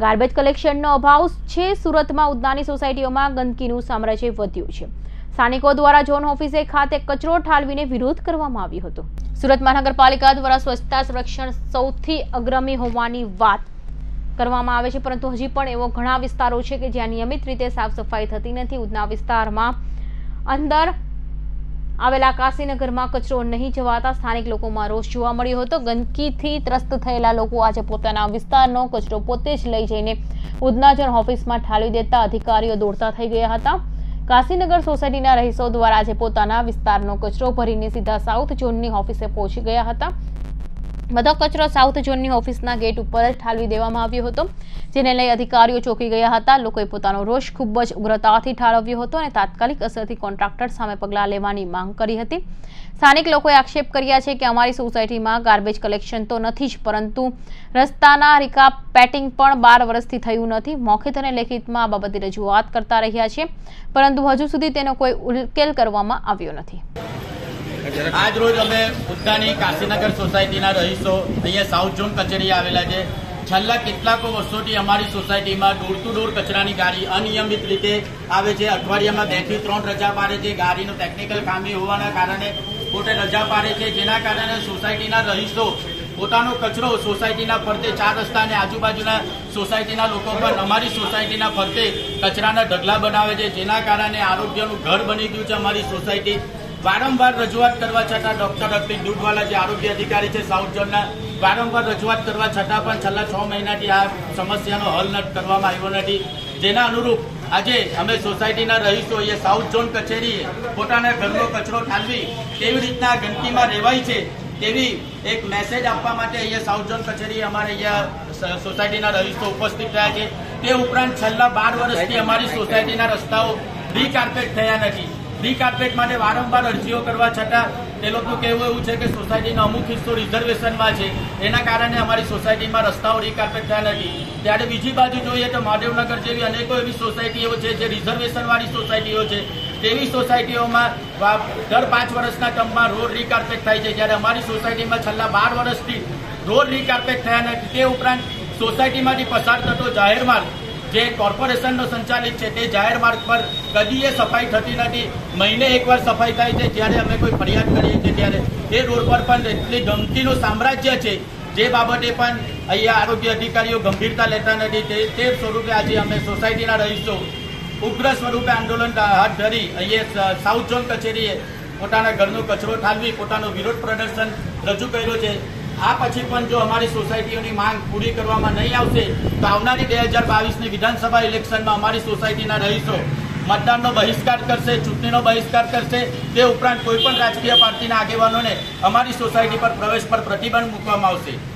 Garbage કલેક્શનનો અભાવ છે। સુરતમાં ઉદ્યાની સોસાયટીઓમાં ગંદકીનું સામ્રાજ્ય વધ્યું છે। સ્થાનિકો દ્વારા ઝોન ઓફિસે ખાતે કચરો ઠાલવીને વિરોધ કરવામાં આવ્યો હતો। સુરત મહાનગરપાલિકા દ્વારા સ્વચ્છતા સંરક્ષણ સૌથી અગ્રમી હોવાની વાત કરવામાં આવે છે, પરંતુ હજી પણ એવો ઘણા વિસ્તારો છે કે જ્યાં નિયમિત રીતે સાફ સફાઈ થતી નથી। ઉદ્યાના વિસ્તારમાં અંદર આવેલા કાશીનગરમાં કચરો નહીં જવાતા સ્થાનિક લોકોમાં રોષ જોવા મળ્યો હતો। ગંદકીથી ત્રસ્ત થયેલા લોકો આજે પોતાના વિસ્તારનો કચરો પોતે જ લઈ જઈને ઉધના ઝોન ઓફિસમાં ઠાલવી દેતા અધિકારીઓ દોડતા થઈ ગયા હતા। કાશીનગર સોસાયટીના રહીશો દ્વારા આજે પોતાના વિસ્તારનો કચરો ભરીને સીધા સાઉથ ઝોનની ઓફિસે પહોંચી ગયા હતા। બધો કચરો સાઉથ ઝોનની ઓફિસના ગેટ ઉપર જ ઠાલવી દેવામાં આવ્યો હતો, જેને લઈ અધિકારીઓ ચોંકી ગયા હતા। લોકોએ પોતાનો રોષ ખૂબ જ ઉગ્રતાથી ઠાલવ્યો હતો અને તાત્કાલિક અસરથી કોન્ટ્રાક્ટર સામે પગલાં લેવાની માંગ કરી હતી। સ્થાનિક લોકોએ આક્ષેપ કર્યા છે કે અમારી સોસાયટીમાં ગાર્બેજ કલેક્શન તો નથી જ, પરંતુ રસ્તાના રિકાપ પેટિંગ પણ 12 વર્ષથી થયું નથી। મૌખિક અને લેખિતમાં આ બાબતે રજૂઆત કરતા રહ્યા છે, પરંતુ હજુ સુધી તેનો કોઈ ઉકેલ કરવામાં આવ્યો નથી। आज रोज अमे उद्यानी काशीनगर सोसायटी रहीशो अँ साउथ जोन कचेरी आवेला है। छाला केटलाको वर्षोथी अमारी सोसायटी में डोर टू डोर कचरानी गाड़ी अनियमित रीते आवे छे। अठवाडियामां 2 થી 3 रजा पाड़े छे। गाड़ीनो टेक्निकल खामी होवाना कारणे पोते रजा पाड़े छे, जेना कारणे सोसायटीना रहीशो પોતાનો કચરો સોસાયટીના ફરતે 4 રસ્તાને આજુબાજુના સોસાયટીના લોકો પર અમારી સોસાયટીના ફરતે કચરાના ઢગલા બનાવે છે, જેના કારણે આરોગ્યનું ઘર બની ગયું છે। અમારી સોસાયટી વારંવાર રજૂઆત કરવા છતાં ડોક્ટર અતિક દૂધવાલા જે આરોગ્ય અધિકારી છે સાઉથ ઝોનના, વારંવાર રજૂઆત કરવા છતાં પણ છેલ્લા 6 મહિનાથી આ સમસ્યાનો હલ કરવામાં આવ્યો નથી। જેના અનુરૂપ આજે અમે સોસાયટીના રહીશો એ સાઉથ ઝોન કચેરીએ પોતાના ઘરનો કચરો ઠાલવી કેવી રીતના ગંદકીમાં રહેવાય છે તેવી એક મેસેજ આપવા માટે અહીંયા સાઉથ ઝોન કચેરી અમારે અહીંયા સોસાયટીના રહીશો ઉપસ્થિત રહ્યા છે। તે ઉપરાંત છેલ્લા 12 વર્ષથી અમારી સોસાયટીના રસ્તાઓ રીકાર્પેટ થયા નથી। રીકાર્પેટ માટે વારંવાર અરજીઓ કરવા છતાં તે લોકોનું કહેવું એવું છે કે સોસાયટીનો અમુક હિસ્સો રિઝર્વેશનમાં છે, એના કારણે અમારી સોસાયટીમાં રસ્તાઓ રીકાર્પેટ થયા નથી। ત્યારે બીજી બાજુ જોઈએ તો મહાદેવનગર જેવી અનેકો એવી સોસાયટીઓ છે જે રિઝર્વેશનવાળી સોસાયટીઓ છે, તેવી સોસાયટીઓમાં દર 5 વર્ષના ક્રમમાં રોડ રીકાર્પેટ થાય છે, જ્યારે અમારી સોસાયટીમાં છેલ્લા 12 વર્ષથી રોડ રીકાર્પેટ થયા નથી। તે ઉપરાંત સોસાયટીમાંથી પસાર થતો જાહેર માર્ગ જે કોર્પોરેશનનો સંચાલિત છે, તે જાહેર માર્ગ પર કદીએ સફાઈ થતી નથી। મહિને એકવાર સફાઈ થાય છે, જ્યારે અમે કોઈ ફરિયાદ કરીએ છીએ ત્યારે એ રોડ પર પણ એટલી ગંદકીનું સામ્રાજ્ય છે, જે બાબતે પણ અહીંયા આરોગ્ય અધિકારીઓ ગંભીરતા લેતા નથી। તે સ્વરૂપે આજે અમે સોસાયટીના રહીશો ઉગ્ર સ્વરૂપે આંદોલન હાથ ધરી અહીંયા સાઉથ ઝોન કચેરીએ પોતાના ઘરનો કચરો ઠાલવી પોતાનો વિરોધ પ્રદર્શન રજૂ કર્યો છે। આ પછી પણ જો અમારી સોસાયટીઓની માંગ પૂરી કરવામાં નહીં આવશે તો આવનારી 2022ની વિધાનસભા ઇલેક્શનમાં અમારી સોસાયટીના રહીશો મતદાનનો બહિષ્કાર કરશે, ચૂંટણીનો બહિષ્કાર કરશે। તે ઉપરાંત કોઈપણ રાજકીય પાર્ટીના આગેવાનોને અમારી સોસાયટી પર પ્રવેશ પર પ્રતિબંધ મૂકવામાં આવશે।